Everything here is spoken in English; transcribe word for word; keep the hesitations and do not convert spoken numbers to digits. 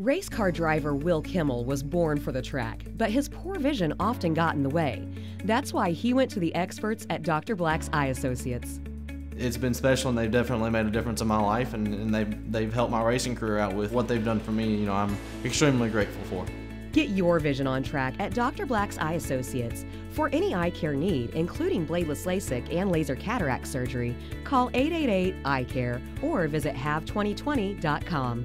Race car driver Will Kimmel was born for the track, but his poor vision often got in the way. That's why he went to the experts at Doctor Black's Eye Associates. It's been special, and they've definitely made a difference in my life, and, and they've, they've helped my racing career out with what they've done for me. You know, I'm extremely grateful for. Get your vision on track at Doctor Black's Eye Associates. For any eye care need, including bladeless LASIK and laser cataract surgery, call eight eight eight, eye care or visit have twenty twenty dot com.